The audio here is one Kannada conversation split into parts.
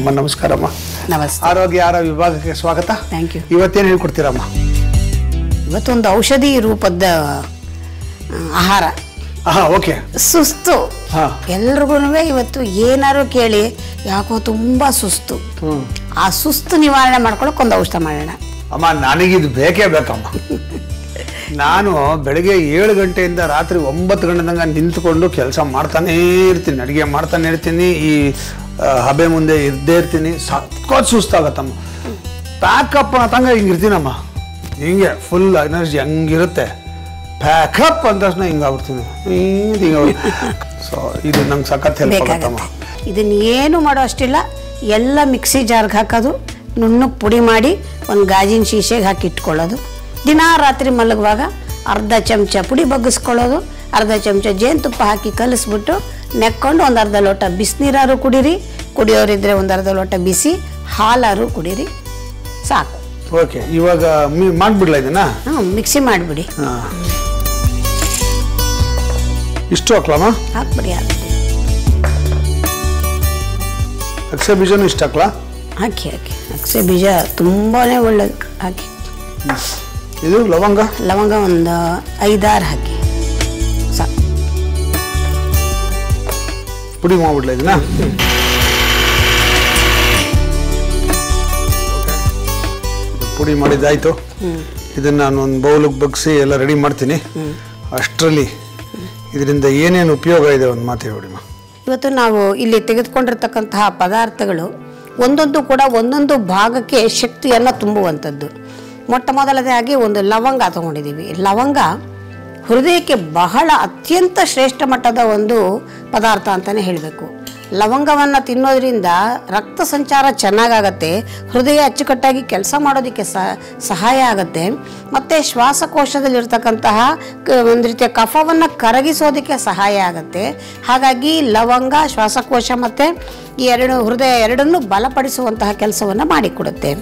ಅಮ್ಮ ನಮಸ್ಕಾರ ಅಮ್ಮ ನಮಸ್ತೆ ಆರೋಗ್ಯ ಆಹಾರ ವಿಭಾಗಕ್ಕೆ ಸ್ವಾಗತ ಥ್ಯಾಂಕ್ ಯು ಇವತ್ತೇನು ಹೇಳಿಕೊಡ್ತೀರಾ ಅಮ್ಮ ಇವತ್ತು ಒಂದು ಔಷಧಿ ರೂಪದ ಆಹಾರ ಹಾ ಓಕೆ ಸುಸ್ತು ಹಾ ಎಲ್ಲರಿಗೂನುವೆ ಇವತ್ತು ಏನಾದರೂ ಕೇಳಿ ಯಾಕೋ ತುಂಬಾ ಸುಸ್ತು ಆ ಸುಸ್ತು ನಿವಾರಣೆ ಮಾಡ್ಕೊಳ್ಳೋಕೆ ಒಂದು ಔಷಧ ಮಾಡೋಣ ಅಮ್ಮ ನನಗೆ ಇದು ಬೇಕೇ ಬೇಕಮ್ಮ ನಾನು ಬೆಳಗ್ಗೆ 7 ಗಂಟೆಯಿಂದ ರಾತ್ರಿ 9 ಗಂಟೆ ತನಕ ನಿಂತುಕೊಂಡು ಕೆಲಸ ಮಾಡ್ತಾನೇ ಇರ್ತೀನಿ ಅಡಿಗೆ ಮಾಡ್ತಾನೇ ಇರ್ತೀನಿ ಈ ಹಬೆ ಮುಂದೆ ಇದ್ದೇ ಇರ್ತೀನಿ ಸತ್ಕೋತ್ ಸುಸ್ತಾಗತ್ತಮ್ಮ ಪ್ಯಾಕಪ್ ಅಂತಂಗ ಹಿಂಗಿರ್ತೀನಮ್ಮ ಹಿಂಗೆ ಫುಲ್ ಎನರ್ಜಿ ಹಂಗಿರುತ್ತೆ ಪ್ಯಾಕಪ್ ಅಂದ ತಕ್ಷಣ ಹಿಂಗಾಗ್ಬಿಡ್ತೀನಿ ಹಿಂಗೆ ಸೊ ಇದು ನಂಗೆ ಸಖತ್ ಹೆಲ್ಪ್ ಆಗುತ್ತಮ್ಮ ಇದನ್ನ ಏನು ಮಾಡೋ ಅಷ್ಟಿಲ್ಲ ಎಲ್ಲ ಮಿಕ್ಸಿ ಜಾರ್ಗೆ ಹಾಕೋದು ನುಣ್ಣಗೆ ಪುಡಿ ಮಾಡಿ ಒಂದು ಗಾಜಿನ ಶೀಶೆಗೆ ಹಾಕಿ ಇಟ್ಕೊಳ್ಳೋದು ದಿನ ರಾತ್ರಿ ಮಲಗುವಾಗ ಅರ್ಧ ಚಮಚ ಪುಡಿ ಬಗ್ಗಿಸ್ಕೊಳ್ಳೋದು ಅರ್ಧ ಚಮಚ ಜೇನುತುಪ್ಪ ಹಾಕಿ ಕಲಿಸ್ಬಿಟ್ಟು ನೆಕ್ಕೊಂಡು ಒಂದು ಅರ್ಧ ಲೋಟ ಬಿಸಿನೀರಾರು ಕುಡೀರಿ ಕುಡಿಯೋರಿದ್ರೆ ಒಂದು ಅರ್ಧ ಲೋಟ ಬಿಸಿ ಹಾಲಾರು ಕುಡೀರಿ ಸಾಕು ಓಕೆ ಇವಾಗ ಮಾಡಿಬಿಡಲಾ ಇದನ್ನ ಹ್ಞೂ ಮಿಕ್ಸಿ ಮಾಡಿಬಿಡಿ ಇಷ್ಟು ಹಾಕ್ಲಮ್ಮ ಹಾಕ್ಬಿಡಿ ಅಗಸೆ ಬೀಜನೂ ಇಷ್ಟು ಹಾಕ್ಲಾ ಹಾಕಿ ಹಾಕಿ ಅಗಸೆ ಬೀಜ ತುಂಬಾ ಒಳ್ಳೇದು ಹಾಕಿ ಇದು ಲವಂಗ ಲವಂಗ ಒಂದು 5-6 ಹಾಕಿ ಸಾಕು ಪುಡಿ ಮಾಡ್ಬಿಡ್ಲಾ ಇದನ್ನ ಪುಡಿ ಮಾಡಿದ್ದಾಯಿತು ಇದನ್ನು ನಾನು ಒಂದು ಬೌಲಿಗೆ ಬಗ್ಗಿಸಿ ಎಲ್ಲ ರೆಡಿ ಮಾಡ್ತೀನಿ ಅಷ್ಟರಲ್ಲಿ ಇದರಿಂದ ಏನೇನು ಉಪಯೋಗ ಇದೆ ಒಂದು ಮಾತು ಹೇಳಿಬಿಡಿಮ್ಮ ಇವತ್ತು ನಾವು ಇಲ್ಲಿ ತೆಗೆದುಕೊಂಡಿರ್ತಕ್ಕಂತಹ ಪದಾರ್ಥಗಳು ಒಂದೊಂದು ಕೂಡ ಒಂದೊಂದು ಭಾಗಕ್ಕೆ ಶಕ್ತಿಯನ್ನು ತುಂಬುವಂಥದ್ದು ಮೊಟ್ಟ ಮೊದಲದಾಗಿ ಒಂದು ಲವಂಗ ತಗೊಂಡಿದ್ದೀವಿ ಲವಂಗ ಹೃದಯಕ್ಕೆ ಬಹಳ ಅತ್ಯಂತ ಶ್ರೇಷ್ಠ ಮಟ್ಟದ ಒಂದು ಪದಾರ್ಥ ಅಂತಲೇ ಹೇಳಬೇಕು ಲವಂಗವನ್ನು ತಿನ್ನೋದ್ರಿಂದ ರಕ್ತ ಸಂಚಾರ ಚೆನ್ನಾಗಾಗತ್ತೆ ಹೃದಯ ಅಚ್ಚುಕಟ್ಟಾಗಿ ಕೆಲಸ ಮಾಡೋದಕ್ಕೆ ಸಹಾಯ ಆಗುತ್ತೆ ಮತ್ತು ಶ್ವಾಸಕೋಶದಲ್ಲಿರ್ತಕ್ಕಂತಹ ಒಂದು ರೀತಿಯ ಕಫವನ್ನು ಕರಗಿಸೋದಕ್ಕೆ ಸಹಾಯ ಆಗುತ್ತೆ ಹಾಗಾಗಿ ಲವಂಗ ಶ್ವಾಸಕೋಶ ಮತ್ತು ಈ ಎರಡು ಹೃದಯ ಎರಡನ್ನೂ ಬಲಪಡಿಸುವಂತಹ ಕೆಲಸವನ್ನು ಮಾಡಿಕೊಡುತ್ತೆ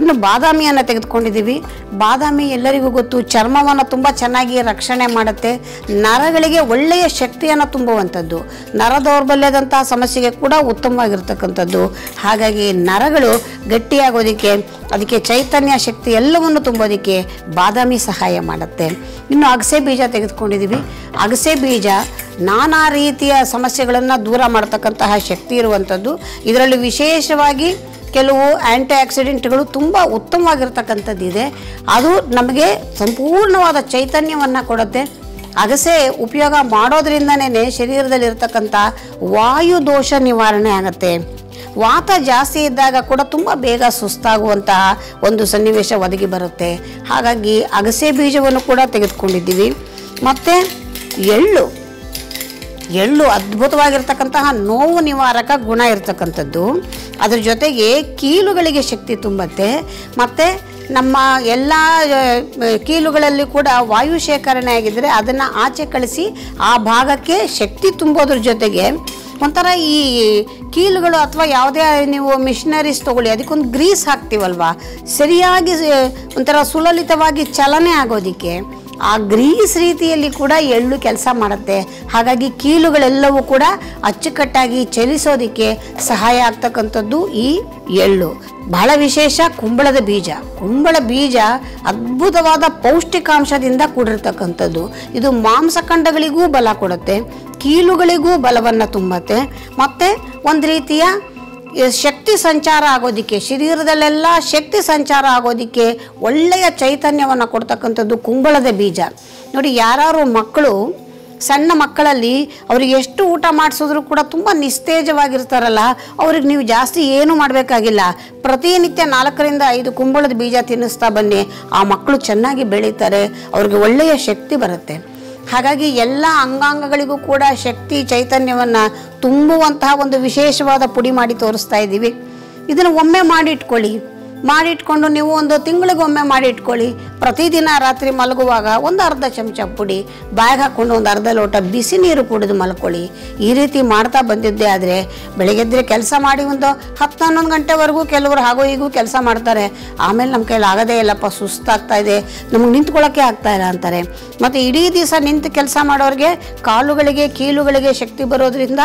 ಇನ್ನು ಬಾದಾಮಿಯನ್ನು ತೆಗೆದುಕೊಂಡಿದ್ದೀವಿ ಬಾದಾಮಿ ಎಲ್ಲರಿಗೂ ಗೊತ್ತು ಚರ್ಮವನ್ನು ತುಂಬ ಚೆನ್ನಾಗಿ ರಕ್ಷಣೆ ಮಾಡುತ್ತೆ ನರಗಳಿಗೆ ಒಳ್ಳೆಯ ಶಕ್ತಿಯನ್ನು ತುಂಬುವಂಥದ್ದು ನರ ದೌರ್ಬಲ್ಯದಂತಹ ಸಮಸ್ಯೆಗೆ ಕೂಡ ಉತ್ತಮವಾಗಿರ್ತಕ್ಕಂಥದ್ದು ಹಾಗಾಗಿ ನರಗಳು ಗಟ್ಟಿಯಾಗೋದಕ್ಕೆ ಅದಕ್ಕೆ ಚೈತನ್ಯ ಶಕ್ತಿ ಎಲ್ಲವನ್ನು ತುಂಬೋದಕ್ಕೆ ಬಾದಾಮಿ ಸಹಾಯ ಮಾಡುತ್ತೆ ಇನ್ನು ಅಗಸೆ ಬೀಜ ತೆಗೆದುಕೊಂಡಿದ್ದೀವಿ ಅಗಸೆ ಬೀಜ ನಾನಾ ರೀತಿಯ ಸಮಸ್ಯೆಗಳನ್ನು ದೂರ ಮಾಡ್ತಕ್ಕಂತಹ ಶಕ್ತಿ ಇರುವಂಥದ್ದು ಇದರಲ್ಲಿ ವಿಶೇಷವಾಗಿ ಕೆಲವು ಆ್ಯಂಟಿ ಆಕ್ಸಿಡೆಂಟ್ಗಳು ತುಂಬ ಉತ್ತಮವಾಗಿರ್ತಕ್ಕಂಥದ್ದಿದೆ ಅದು ನಮಗೆ ಸಂಪೂರ್ಣವಾದ ಚೈತನ್ಯವನ್ನು ಕೊಡುತ್ತೆ ಅಗಸೆ ಉಪಯೋಗ ಮಾಡೋದ್ರಿಂದನೇ ಶರೀರದಲ್ಲಿರ್ತಕ್ಕಂಥ ವಾಯು ದೋಷ ನಿವಾರಣೆ ಆಗುತ್ತೆ ವಾತ ಜಾಸ್ತಿ ಇದ್ದಾಗ ಕೂಡ ತುಂಬ ಬೇಗ ಸುಸ್ತಾಗುವಂತಹ ಒಂದು ಸನ್ನಿವೇಶ ಒದಗಿ ಬರುತ್ತೆ ಹಾಗಾಗಿ ಅಗಸೆ ಬೀಜವನ್ನು ಕೂಡ ತೆಗೆದುಕೊಂಡಿದ್ದೀವಿ ಮತ್ತು ಎಳ್ಳು ಎಳ್ಳು ಅದ್ಭುತವಾಗಿರ್ತಕ್ಕಂತಹ ನೋವು ನಿವಾರಕ ಗುಣ ಇರ್ತಕ್ಕಂಥದ್ದು ಅದ್ರ ಜೊತೆಗೆ ಕೀಲುಗಳಿಗೆ ಶಕ್ತಿ ತುಂಬುತ್ತೆ ಮತ್ತು ನಮ್ಮ ಎಲ್ಲ ಕೀಲುಗಳಲ್ಲಿ ಕೂಡ ವಾಯು ಶೇಖರಣೆ ಆಗಿದ್ದರೆ ಅದನ್ನು ಆಚೆ ಕಳಿಸಿ ಆ ಭಾಗಕ್ಕೆ ಶಕ್ತಿ ತುಂಬೋದ್ರ ಜೊತೆಗೆ ಒಂಥರ ಈ ಕೀಲುಗಳು ಅಥವಾ ಯಾವುದೇ ನೀವು ಮಿಷನರೀಸ್ ತೊಗೊಳ್ಳಿ ಅದಕ್ಕೊಂದು ಗ್ರೀಸ್ ಹಾಕ್ತೀವಲ್ವ ಸರಿಯಾಗಿ ಒಂಥರ ಸುಲಲಿತವಾಗಿ ಚಲನೆ ಆಗೋದಕ್ಕೆ ಆ ಗ್ರೀಸ್ ರೀತಿಯಲ್ಲಿ ಕೂಡ ಎಳ್ಳು ಕೆಲಸ ಮಾಡುತ್ತೆ ಹಾಗಾಗಿ ಕೀಲುಗಳೆಲ್ಲವೂ ಕೂಡ ಅಚ್ಚುಕಟ್ಟಾಗಿ ಚಲಿಸೋದಕ್ಕೆ ಸಹಾಯ ಆಗ್ತಕ್ಕಂಥದ್ದು ಈ ಎಳ್ಳು ಬಹಳ ವಿಶೇಷ ಕುಂಬಳದ ಬೀಜ ಕುಂಬಳ ಬೀಜ ಅದ್ಭುತವಾದ ಪೌಷ್ಟಿಕಾಂಶದಿಂದ ಕೂಡಿರ್ತಕ್ಕಂಥದ್ದು ಇದು ಮಾಂಸಖಂಡಗಳಿಗೂ ಬಲ ಕೊಡುತ್ತೆ ಕೀಲುಗಳಿಗೂ ಬಲವನ್ನು ತುಂಬುತ್ತೆ ಮತ್ತು ಒಂದು ರೀತಿಯ ಶಕ್ತಿ ಸಂಚಾರ ಆಗೋದಕ್ಕೆ ಶರೀರದಲ್ಲೆಲ್ಲ ಶಕ್ತಿ ಸಂಚಾರ ಆಗೋದಕ್ಕೆ ಒಳ್ಳೆಯ ಚೈತನ್ಯವನ್ನು ಕೊಡ್ತಕ್ಕಂಥದ್ದು ಕುಂಬಳದ ಬೀಜ ನೋಡಿ ಯಾರು ಮಕ್ಕಳು ಸಣ್ಣ ಮಕ್ಕಳಲ್ಲಿ ಅವ್ರಿಗೆ ಎಷ್ಟು ಊಟ ಮಾಡಿಸಿದ್ರೂ ಕೂಡ ತುಂಬ ನಿಸ್ತೇಜವಾಗಿರ್ತಾರಲ್ಲ ಅವ್ರಿಗೆ ನೀವು ಜಾಸ್ತಿ ಏನೂ ಮಾಡಬೇಕಾಗಿಲ್ಲ ಪ್ರತಿನಿತ್ಯ 4-5 ಕುಂಬಳದ ಬೀಜ ತಿನ್ನಿಸ್ತಾ ಬನ್ನಿ ಆ ಮಕ್ಕಳು ಚೆನ್ನಾಗಿ ಬೆಳೀತಾರೆ ಅವ್ರಿಗೆ ಒಳ್ಳೆಯ ಶಕ್ತಿ ಬರುತ್ತೆ ಹಾಗಾಗಿ ಎಲ್ಲ ಅಂಗಾಂಗಗಳಿಗೂ ಕೂಡ ಶಕ್ತಿ ಚೈತನ್ಯವನ್ನು ತುಂಬುವಂತಹ ಒಂದು ವಿಶೇಷವಾದ ಪುಡಿ ಮಾಡಿ ತೋರಿಸ್ತಾ ಇದ್ದೀವಿ ಇದನ್ನು ಒಮ್ಮೆ ಮಾಡಿಟ್ಕೊಳ್ಳಿ ಮಾಡಿಟ್ಕೊಂಡು ನೀವು ಒಂದು ತಿಂಗಳಿಗೊಮ್ಮೆ ಮಾಡಿಟ್ಕೊಳ್ಳಿ ಪ್ರತಿದಿನ ರಾತ್ರಿ ಮಲಗುವಾಗ ಒಂದು ಅರ್ಧ ಚಮಚ ಪುಡಿ ಬಾಯಿಗೆ ಹಾಕ್ಕೊಂಡು ಒಂದು ಅರ್ಧ ಲೋಟ ಬಿಸಿ ನೀರು ಕುಡಿದು ಮಲ್ಕೊಳ್ಳಿ ಈ ರೀತಿ ಮಾಡ್ತಾ ಬಂದಿದ್ದೆ ಆದರೆ ಬೆಳಗ್ಗೆದ್ದರೆ ಕೆಲಸ ಮಾಡಿ ಒಂದು 10-11 ಗಂಟೆವರೆಗೂ ಕೆಲವರು ಹಾಗೂ ಹೀಗೂ ಕೆಲಸ ಮಾಡ್ತಾರೆ ಆಮೇಲೆ ನಮ್ಮ ಕೈಲಿ ಆಗೋದೇ ಇಲ್ಲಪ್ಪ ಸುಸ್ತಾಗ್ತಾ ಇದೆ ನಮಗೆ ನಿಂತ್ಕೊಳ್ಳೋಕ್ಕೆ ಆಗ್ತಾಯಿಲ್ಲ ಅಂತಾರೆ ಮತ್ತು ಇಡೀ ದಿವಸ ನಿಂತು ಕೆಲಸ ಮಾಡೋರಿಗೆ ಕಾಲುಗಳಿಗೆ ಕೀಲುಗಳಿಗೆ ಶಕ್ತಿ ಬರೋದ್ರಿಂದ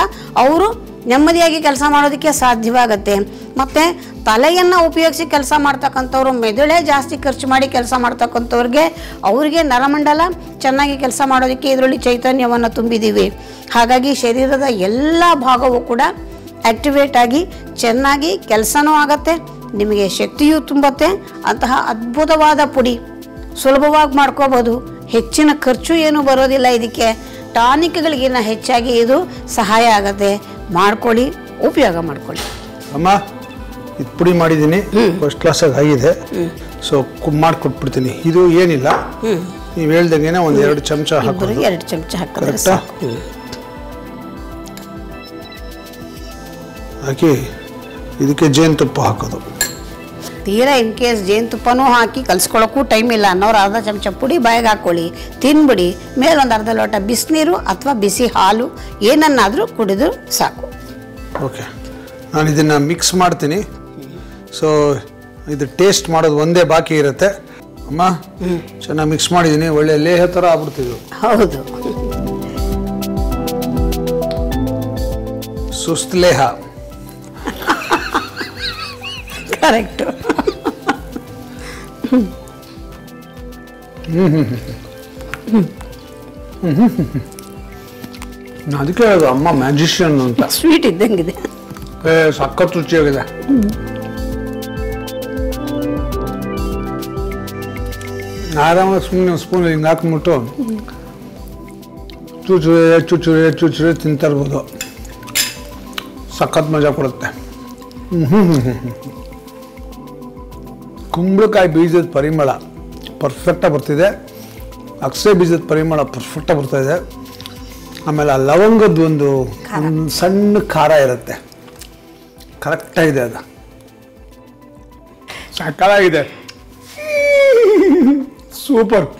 ಅವರು ನೆಮ್ಮದಿಯಾಗಿ ಕೆಲಸ ಮಾಡೋದಕ್ಕೆ ಸಾಧ್ಯವಾಗುತ್ತೆ। ಮತ್ತೆ ತಲೆಯನ್ನು ಉಪಯೋಗಿಸಿ ಕೆಲಸ ಮಾಡತಕ್ಕಂತವರು ಮೆದುಳೇ ಜಾಸ್ತಿ ಖರ್ಚು ಮಾಡಿ ಕೆಲಸ ಮಾಡತಕ್ಕಂತವರಿಗೆ ಅವರಿಗೆ ನರಮಂಡಲ ಚೆನ್ನಾಗಿ ಕೆಲಸ ಮಾಡೋದಕ್ಕೆ ಇದರಲ್ಲಿ ಚೈತನ್ಯವನ್ನು ತುಂಬಿದೀವಿ। ಹಾಗಾಗಿ ಶರೀರದ ಎಲ್ಲ ಭಾಗವೂ ಕೂಡ ಆಕ್ಟಿವೇಟ್ ಆಗಿ ಚೆನ್ನಾಗಿ ಕೆಲಸನೂ ಆಗುತ್ತೆ, ನಿಮಗೆ ಶಕ್ತಿಯೂ ತುಂಬುತ್ತೆ। ಅಂತಹ ಅದ್ಭುತವಾದ ಪುಡಿ ಸುಲಭವಾಗಿ ಮಾಡ್ಕೋಬಹುದು, ಹೆಚ್ಚಿನ ಖರ್ಚು ಏನು ಬರೋದಿಲ್ಲ। ಇದಕ್ಕೆ ಟಾನಿಕ್ಗಳಿಗಿನ್ನ ಹೆಚ್ಚಾಗಿ ಇದು ಸಹಾಯ ಆಗುತ್ತೆ। ಮಾಡ್ಕೊಳ್ಳಿ, ಉಪಯೋಗ ಮಾಡ್ಕೊಳ್ಳಿ। ಅಮ್ಮ ಇದು ಪುಡಿ ಮಾಡಿದ್ದೀನಿ, ಫಸ್ಟ್ ಕ್ಲಾಸಾಗಿ ಆಗಿದೆ, ಸೊ ಮಾಡಿಕೊಟ್ಬಿಡ್ತೀನಿ। ಇದು ಏನಿಲ್ಲ, ನೀವು ಹೇಳ್ದಂಗೆನೆ ಒಂದು 2 ಚಮಚ ಹಾಕೋದು, 2 ಚಮಚ ಹಾಕೋದು ಸಾಕು। ಹಾಕಿ ಇದಕ್ಕೆ ಜೇನುತುಪ್ಪ ಹಾಕೋದು, ತೀರಾ ಇನ್ ಕೇಸ್ ಜೇನುತುಪ್ಪನೂ ಹಾಕಿ ಕಲಿಸ್ಕೊಳ್ಳೋಕ್ಕೂ ಟೈಮ್ ಇಲ್ಲ ಅನ್ನೋರು 1/2 ಚಮಚ ಪುಡಿ ಬಾಯಿಗೆ ಹಾಕ್ಕೊಳ್ಳಿ, ತಿನ್ಬಿಡಿ। ಮೇಲೊಂದು 1/2 ಲೋಟ ಬಿಸಿನೀರು ಅಥವಾ ಬಿಸಿ ಹಾಲು ಏನನ್ನಾದರೂ ಕುಡಿದು ಸಾಕು। ಓಕೆ, ನಾನು ಇದನ್ನು ಮಿಕ್ಸ್ ಮಾಡ್ತೀನಿ। ಸೊ ಇದು ಟೇಸ್ಟ್ ಮಾಡೋದು ಒಂದೇ ಬಾಕಿ ಇರುತ್ತೆ ಅಮ್ಮ, ಚೆನ್ನಾಗಿ ಮಿಕ್ಸ್ ಮಾಡಿದ್ದೀನಿ, ಒಳ್ಳೆ ಲೇಹ ಥರ ಆಗ್ಬಿಡ್ತಿದ್ವು। ಹೌದು, ಸುಸ್ತು ಲೇಹ, ಕರೆಕ್ಟು। ಅದಕ್ಕೆ ಹೇಳೋದು ಅಮ್ಮ ಮ್ಯಾಜಿಷಿಯನ್ ಅಂತ, ಸ್ವೀಟ್ ಇದ್ದಂಗಿದೆ, ಸಖತ್ ರುಚಿಯಾಗಿದೆ। ಆರಾಮಾಗಿ ಸುಮ್ಮನೆ ಸ್ಪೂನ್ ಹಿಂಗೆ ಹಾಕ್ಬಿಟ್ಟು ಚುಚುರೆ ತಿಂತಾ ಇರ್ಬೋದು, ಸಖತ್ ಮಜಾ ಕೊಡುತ್ತೆ। ಕುಂಬಳಕಾಯಿ ಬೀಜದ ಪರಿಮಳ ಪರ್ಫೆಕ್ಟಾಗಿ ಬರ್ತಿದೆ, ಅಗಸೆ ಬೀಜದ ಪರಿಮಳ ಪರ್ಫೆಕ್ಟಾಗಿ ಬರ್ತಾಯಿದೆ, ಆಮೇಲೆ ಆ ಲವಂಗದ ಒಂದು ಸಣ್ಣ ಖಾರ ಇರುತ್ತೆ, ಕರೆಕ್ಟಾಗಿದೆ, ಅದು ಸಕ್ಕತ್ತಾಗಿದೆ, ಸೂಪರ್।